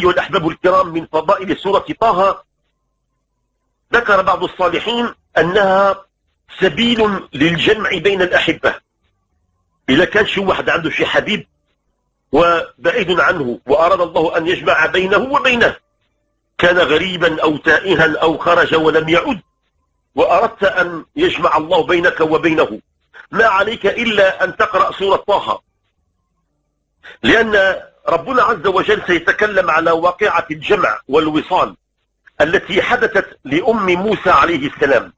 أيها الأحباب الكرام، من فضائل سورة طه ذكر بعض الصالحين أنها سبيل للجمع بين الأحبة. إذا كان شي واحد عنده شي حبيب وبعيد عنه وأراد الله أن يجمع بينه وبينه، كان غريبا أو تائها أو خرج ولم يعد، وأردت أن يجمع الله بينك وبينه، ما عليك إلا أن تقرأ سورة طه، لأن ربنا عز وجل سيتكلم على واقعة الجمع والوصال التي حدثت لأم موسى عليه السلام.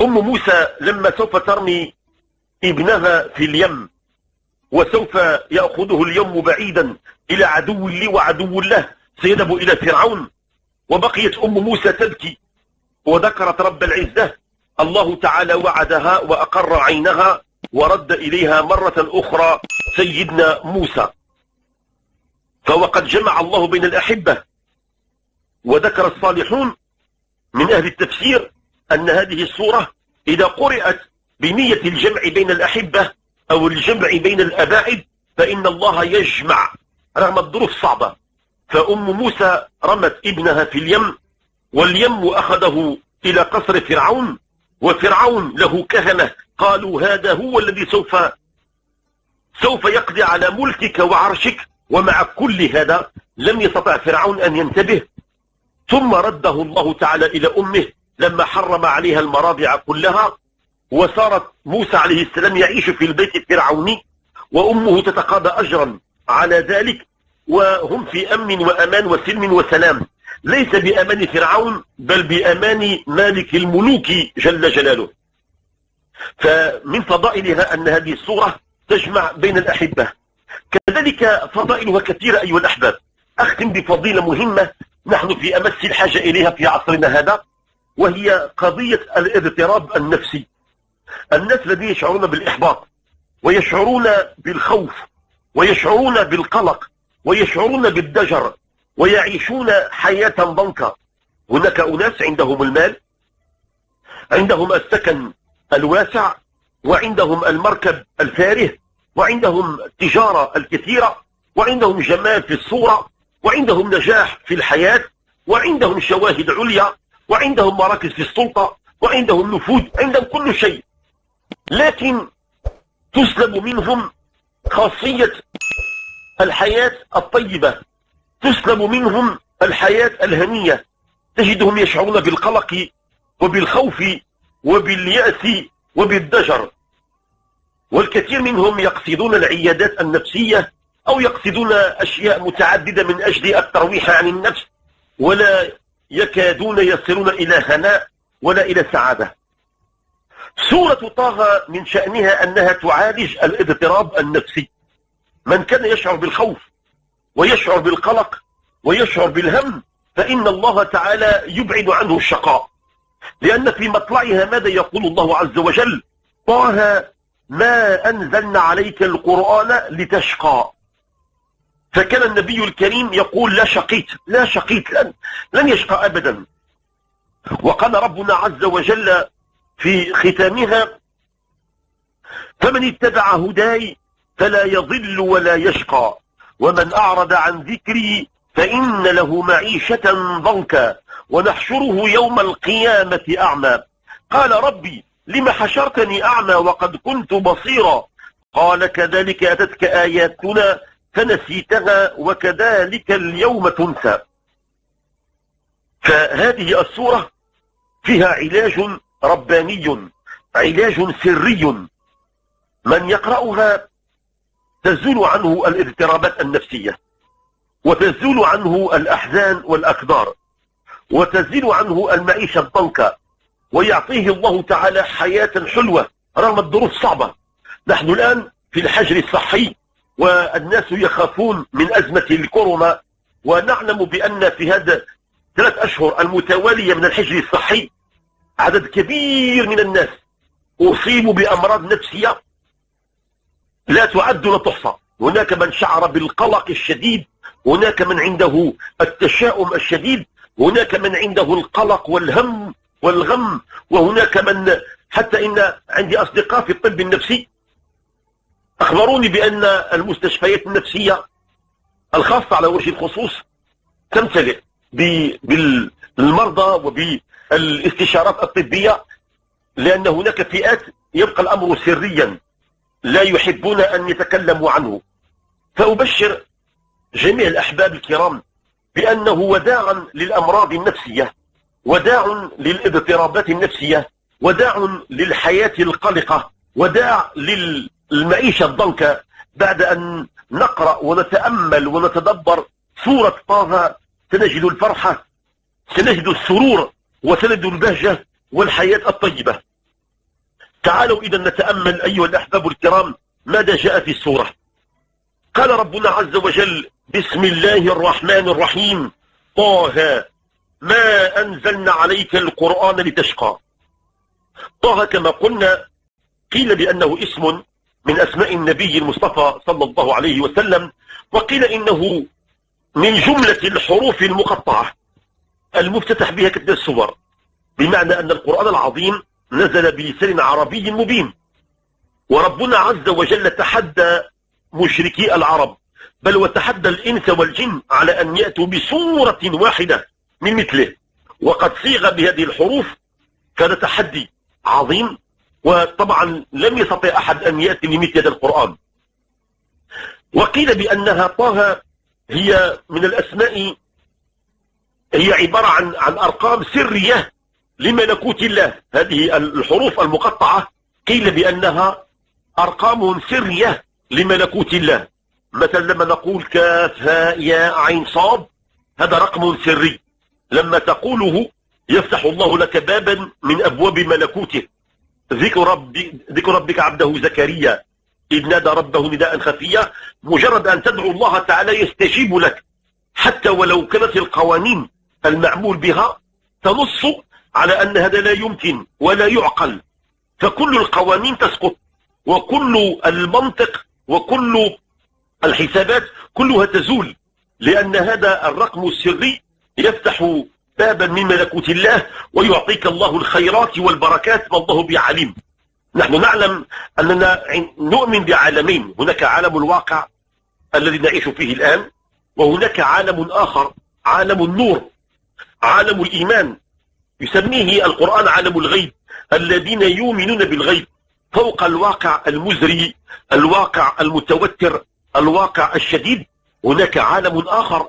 أم موسى لما سوف ترمي ابنها في اليم، وسوف يأخذه اليم بعيدا إلى عدو لي وعدو له، سيذهب إلى فرعون، وبقيت أم موسى تبكي وذكرت رب العزة. الله تعالى وعدها وأقر عينها ورد إليها مرة أخرى سيدنا موسى. فوقد جمع الله بين الأحبة. وذكر الصالحون من أهل التفسير أن هذه السورة إذا قرأت بنية الجمع بين الأحبة أو الجمع بين الأباعد فإن الله يجمع رغم الظروف الصعبة. فأم موسى رمت ابنها في اليم، واليم أخذه إلى قصر فرعون، وفرعون له كهنة قالوا هذا هو الذي سوف يقضي على ملكك وعرشك. ومع كل هذا لم يستطع فرعون أن ينتبه، ثم رده الله تعالى إلى أمه لما حرم عليها المراضع كلها، وصارت موسى عليه السلام يعيش في البيت الفرعوني، وأمه تتقاضى أجرا على ذلك، وهم في أمن وأمان وسلم وسلام، ليس بأمان فرعون بل بأمان مالك الملوك جل جلاله. فمن فضائلها أن هذه السورة تجمع بين الأحبة. كذلك فضائلها كثيرة أيها الأحباب. أختم بفضيلة مهمة نحن في أمس الحاجة إليها في عصرنا هذا، وهي قضية الاضطراب النفسي. الناس الذين يشعرون بالإحباط ويشعرون بالخوف ويشعرون بالقلق ويشعرون بالضجر ويعيشون حياة ضنكا. هناك أناس عندهم المال، عندهم السكن الواسع، وعندهم المركب الفاره، وعندهم التجارة الكثيرة، وعندهم جمال في الصورة، وعندهم نجاح في الحياة، وعندهم شواهد عليا، وعندهم مراكز في السلطة، وعندهم نفوذ، عندهم كل شيء، لكن تسلب منهم خاصية الحياة الطيبة، تسلب منهم الحياة الهنية. تجدهم يشعرون بالقلق وبالخوف وباليأس وبالضجر. والكثير منهم يقصدون العيادات النفسية أو يقصدون أشياء متعددة من أجل الترويح عن النفس، ولا يكادون يصلون إلى هناء ولا إلى سعادة. سورة طه من شأنها أنها تعالج الاضطراب النفسي. من كان يشعر بالخوف ويشعر بالقلق ويشعر بالهم فإن الله تعالى يبعد عنه الشقاء، لأن في مطلعها ماذا يقول الله عز وجل؟ طه ما أنزلنا عليك القرآن لتشقى. فكان النبي الكريم يقول لا شقيت لن يشقى أبدا. وقال ربنا عز وجل في ختامها فمن اتبع هداي فلا يضل ولا يشقى ومن أعرض عن ذكري فإن له معيشة ضنكا ونحشره يوم القيامة أعمى قال ربي لم حشرتني أعمى وقد كنت بصيرا قال كذلك أتتك آياتنا فنسيتها وكذلك اليوم تنسى. فهذه السورة فيها علاج رباني، علاج سري، من يقرأها تزول عنه الاضطرابات النفسية، وتزول عنه الأحزان والأقدار، وتزيل عنه المعيشة الضنكة، ويعطيه الله تعالى حياة حلوة رغم الظروف الصعبة. نحن الآن في الحجر الصحي والناس يخافون من أزمة الكورونا، ونعلم بأن في هذا 3 أشهر المتوالية من الحجر الصحي عدد كبير من الناس أصيبوا بأمراض نفسية لا تعد ولا تحصى. هناك من شعر بالقلق الشديد، هناك من عنده التشاؤم الشديد، هناك من عنده القلق والهم والغم، وهناك من حتى إن عندي أصدقاء في الطب النفسي أخبروني بأن المستشفيات النفسية الخاصة على وجه الخصوص تمتلئ بالمرضى وبالاستشارات الطبية، لأن هناك فئات يبقى الأمر سريا لا يحبون أن يتكلموا عنه. فأبشر جميع الأحباب الكرام بأنه وداعا للأمراض النفسية، وداع للاضطرابات النفسية، وداع للحياة القلقة، وداع للمعيشة الضنكة، بعد أن نقرأ ونتأمل ونتدبر سورة طه سنجد الفرحة، سنجد السرور، وسنجد البهجة والحياة الطيبة. تعالوا إذا نتأمل أيها الأحباب الكرام ماذا جاء في السورة. قال ربنا عز وجل: بسم الله الرحمن الرحيم، طه ما أنزلنا عليك القرآن لتشقى. طه كما قلنا قيل بأنه اسم من أسماء النبي المصطفى صلى الله عليه وسلم، وقيل إنه من جملة الحروف المقطعة المفتتح بها كتاب السور، بمعنى أن القرآن العظيم نزل بلسان عربي مبين. وربنا عز وجل تحدى مشركي العرب، بل وتحدى الإنس والجن على أن يأتوا بسورة واحدة من مثله، وقد صيغ بهذه الحروف. كان تحدي عظيم، وطبعا لم يستطع أحد أن يأتي لمثل هذا القرآن. وقيل بأنها طه هي من الأسماء، هي عبارة عن أرقام سرية لملكوت الله. هذه الحروف المقطعة قيل بأنها أرقام سرية لملكوت الله. مثلا لما نقول كاف هاء ياء عين صاد، هذا رقم سري، لما تقوله يفتح الله لك بابا من أبواب ملكوته. ذكر ربك عبده زكريا إذ نادى ربه نداء خفيا. مجرد أن تدعو الله تعالى يستجيب لك، حتى ولو كانت القوانين المعمول بها تنص على أن هذا لا يمكن ولا يعقل، فكل القوانين تسقط، وكل المنطق وكل الحسابات كلها تزول، لأن هذا الرقم السري يفتح بابا من ملكوت الله ويعطيك الله الخيرات والبركات والله بعليم. نحن نعلم أننا نؤمن بعالمين، هناك عالم الواقع الذي نعيش فيه الآن، وهناك عالم آخر، عالم النور، عالم الإيمان، يسميه القرآن عالم الغيب، الذين يؤمنون بالغيب فوق الواقع المزري، الواقع المتوتر، الواقع الشديد. هناك عالم آخر،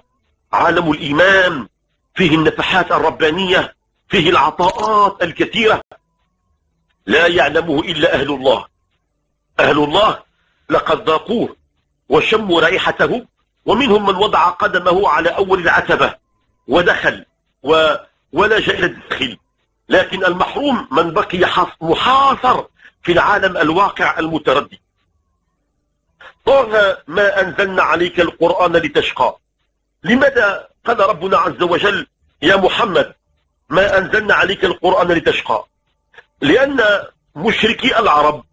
عالم الإيمان، فيه النفحات الربانية، فيه العطاءات الكثيرة لا يعلمه إلا أهل الله. أهل الله لقد ذاقوه وشموا رائحته، ومنهم من وضع قدمه على أول العتبة ودخل ولجأ إلى الدخل، لكن المحروم من بقي محاصر في العالم الواقع المتردي. طه ما أنزلنا عليك القرآن لتشقى. لماذا قال ربنا عز وجل يا محمد ما أنزلنا عليك القرآن لتشقى؟ لأن مشركي العرب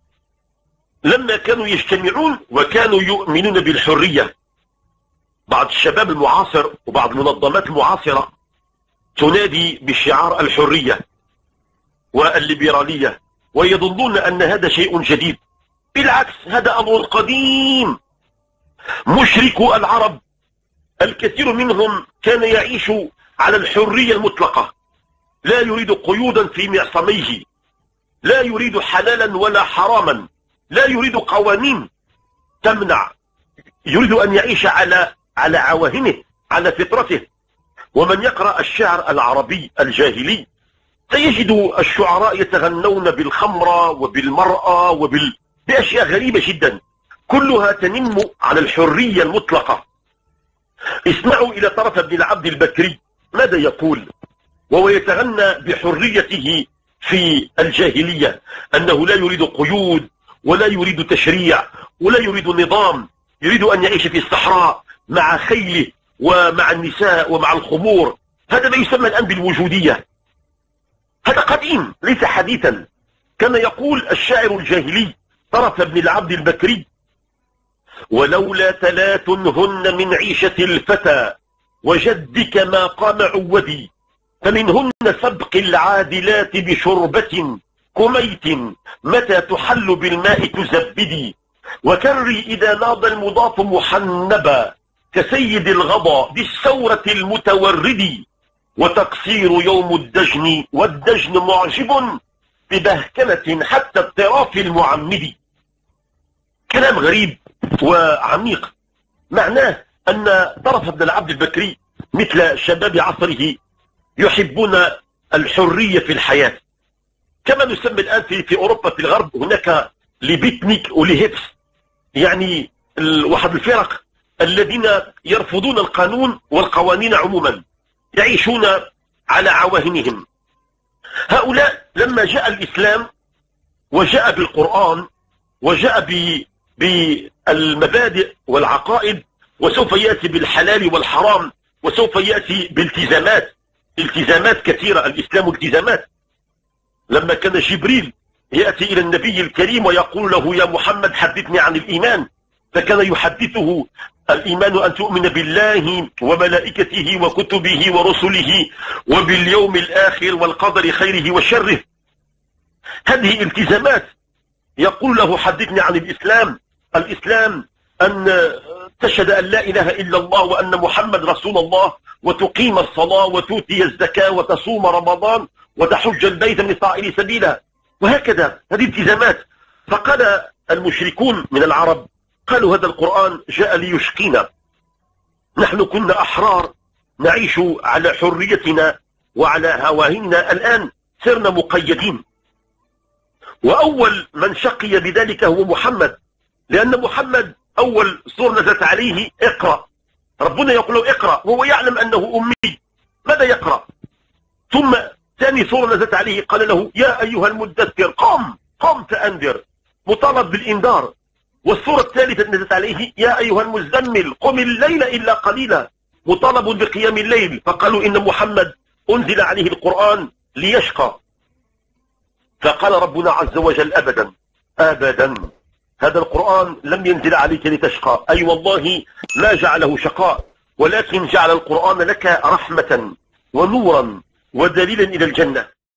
لما كانوا يجتمعون وكانوا يؤمنون بالحرية، بعض الشباب المعاصر وبعض المنظمات المعاصرة تنادي بشعار الحرية والليبرالية، ويظنون أن هذا شيء جديد. بالعكس، هذا أمر قديم. مشركو العرب الكثير منهم كان يعيش على الحرية المطلقة، لا يريد قيودا في معصميه، لا يريد حلالا ولا حراما، لا يريد قوانين تمنع، يريد أن يعيش على عواهنه، على فطرته. ومن يقرأ الشعر العربي الجاهلي سيجد الشعراء يتغنون بالخمرة وبالمرأة بأشياء غريبة جدا، كلها تنم على الحرية المطلقة. اسمعوا إلى طرف بن العبد البكري ماذا يقول وهو يتغنى بحريته في الجاهلية، أنه لا يريد قيود ولا يريد تشريع ولا يريد نظام، يريد أن يعيش في الصحراء مع خيله ومع النساء ومع الخمور. هذا ما يسمى الآن بالوجودية، هذا قديم ليس حديثا. كان يقول الشاعر الجاهلي طرف بن العبد البكري: ولولا ثلاث هن من عيشة الفتى وجدك ما قام عودي، فمنهن سبق العادلات بشربة كميت متى تحل بالماء تزبدي، وكري إذا ناض المضاف محنبا كسيد الغضا بالثورة المتورد، وتقصير يوم الدجن والدجن معجب ببهكلة حتى الطراف المعمد. كلام غريب وعميق، معناه أن طرف بن العبد البكري مثل شباب عصره يحبون الحرية في الحياة، كما نسمي الآن في أوروبا في الغرب هناك لبيتنيك ولهيبس، يعني واحد الفرق الذين يرفضون القانون والقوانين عموما، يعيشون على عواهنهم. هؤلاء لما جاء الإسلام وجاء بالقرآن وجاء بالمبادئ والعقائد، وسوف يأتي بالحلال والحرام، وسوف يأتي بالتزامات، التزامات كثيرة، الإسلام التزامات. لما كان جبريل يأتي إلى النبي الكريم ويقول له يا محمد حدثني عن الإيمان، فكان يحدثه الإيمان أن تؤمن بالله وملائكته وكتبه ورسله وباليوم الآخر والقدر خيره وشره. هذه التزامات، يقول له حدثني عن الإسلام، الإسلام أن تشهد أن لا إله إلا الله وأن محمد رسول الله، وتقيم الصلاة وتؤتي الزكاة وتصوم رمضان وتحج البيت من استطاع سبيلا، وهكذا هذه التزامات. فقال المشركون من العرب قالوا هذا القرآن جاء ليشقينا، نحن كنا أحرار نعيش على حريتنا وعلى هواهننا، الآن صرنا مقيدين. وأول من شقي بذلك هو محمد، لأن محمد أول سورة نزلت عليه اقرأ، ربنا يقول له اقرأ وهو يعلم أنه أمي، ماذا يقرأ؟ ثم ثاني سورة نزلت عليه قال له يا أيها المدثر قم قم فأنذر، مطالب بالإنذار. والسورة الثالثة نزلت عليه يا أيها المزمل قم الليل إلا قليلا، مطالب بقيام الليل. فقالوا إن محمد أنزل عليه القرآن ليشقى، فقال ربنا عز وجل أبدا أبدا، هذا القرآن لم ينزل عليك لتشقى، أي والله ما جعله شقاء، ولكن جعل القرآن لك رحمة ونورا ودليلا إلى الجنة.